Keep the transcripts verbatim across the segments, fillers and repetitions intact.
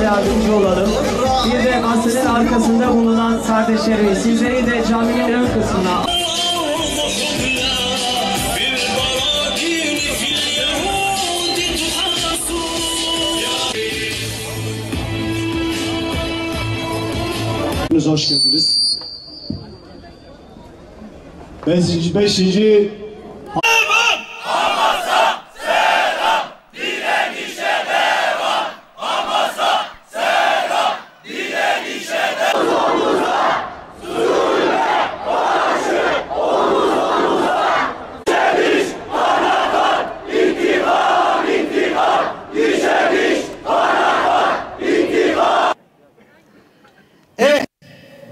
birbirimize yardımcı olalım. Bir de masanın arkasında bulunan kardeşlerimiz, sizleri de caminin ön kısmına. Hoş geldiniz. Beşinci, beşinci...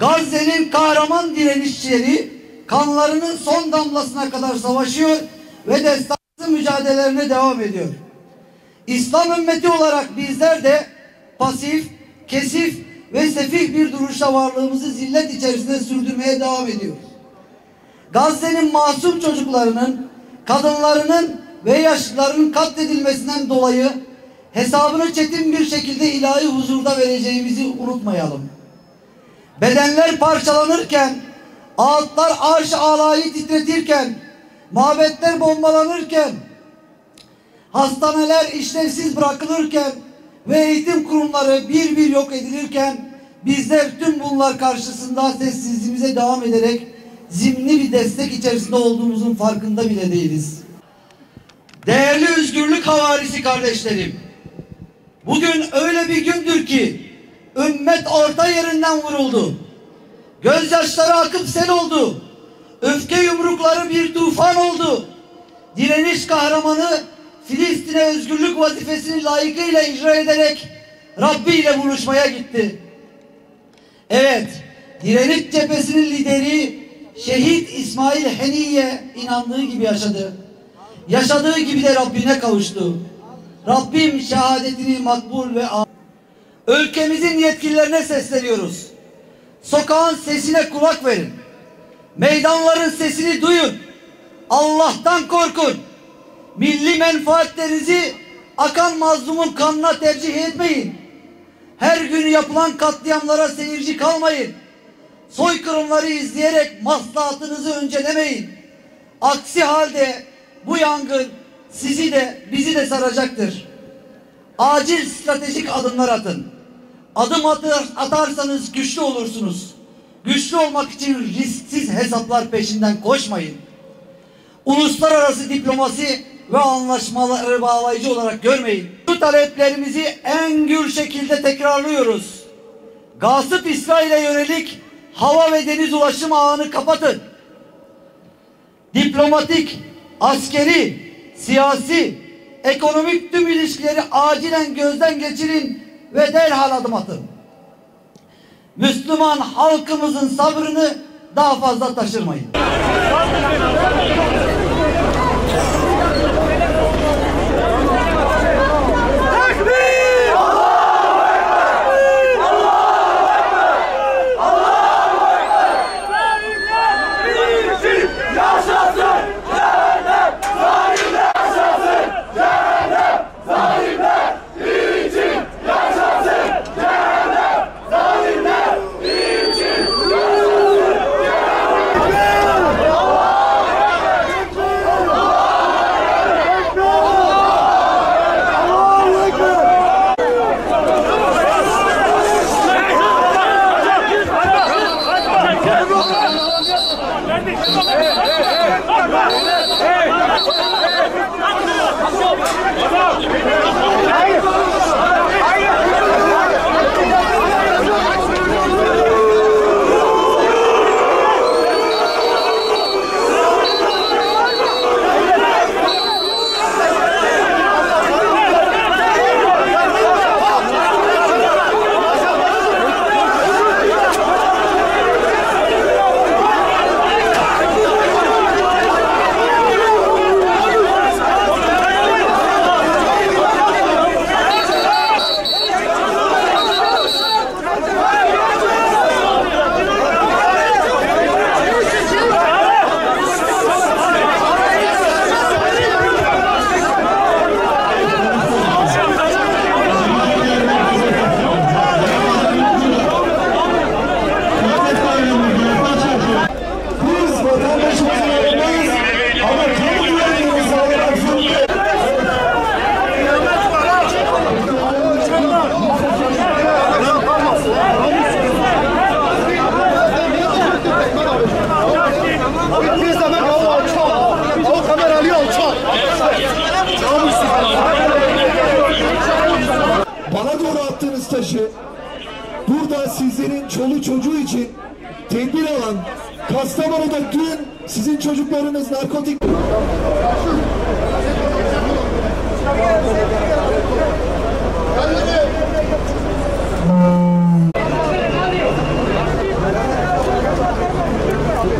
Gazze'nin kahraman direnişçileri kanlarının son damlasına kadar savaşıyor ve destansı mücadelelerine devam ediyor. İslam ümmeti olarak bizler de pasif, kesif ve sefih bir duruşla varlığımızı zillet içerisinde sürdürmeye devam ediyoruz. Gazze'nin masum çocuklarının, kadınlarının ve yaşlılarının katledilmesinden dolayı hesabını çetin bir şekilde ilahi huzurda vereceğimizi unutmayalım. Bedenler parçalanırken, ağıtlar arş-ı alayı titretirken, mabetler bombalanırken, hastaneler işlevsiz bırakılırken ve eğitim kurumları bir bir yok edilirken, bizler tüm bunlar karşısında sessizliğimize devam ederek zimni bir destek içerisinde olduğumuzun farkında bile değiliz. Değerli özgürlük havarisi kardeşlerim, bugün öyle bir gündür ki, ümmet orta yerinden vuruldu. Gözyaşları akıp sel oldu. Öfke yumrukları bir tufan oldu. Direniş kahramanı Filistin'e özgürlük vazifesini layıkıyla icra ederek Rabbi ile buluşmaya gitti. Evet, direniş cephesinin lideri şehit İsmail Haniye inandığı gibi yaşadı. Yaşadığı gibi de Rabbine kavuştu. Rabbim şehadetini makbul ve ülkemizin yetkililerine sesleniyoruz. Sokağın sesine kulak verin. Meydanların sesini duyun. Allah'tan korkun. Milli menfaatlerinizi akan mazlumun kanına tercih etmeyin. Her gün yapılan katliamlara seyirci kalmayın. Soykırımları izleyerek maslahatınızı öncelemeyin. Aksi halde bu yangın sizi de bizi de saracaktır. Acil stratejik adımlar atın. Adım atar, atarsanız güçlü olursunuz. Güçlü olmak için risksiz hesaplar peşinden koşmayın. Uluslararası diplomasi ve anlaşmaları bağlayıcı olarak görmeyin. Bu taleplerimizi en gür şekilde tekrarlıyoruz. Gasip İsrail'e yönelik hava ve deniz ulaşım ağını kapatın. Diplomatik, askeri, siyasi, ekonomik tüm ilişkileri acilen gözden geçirin ve derhal adım atın. Müslüman halkımızın sabrını daha fazla taşırmayın. Bana doğru attığınız taşı burada sizlerin çoluğu çocuğu için tedbir alan, Kastamonu'da dün sizin çocuklarınız narkotik...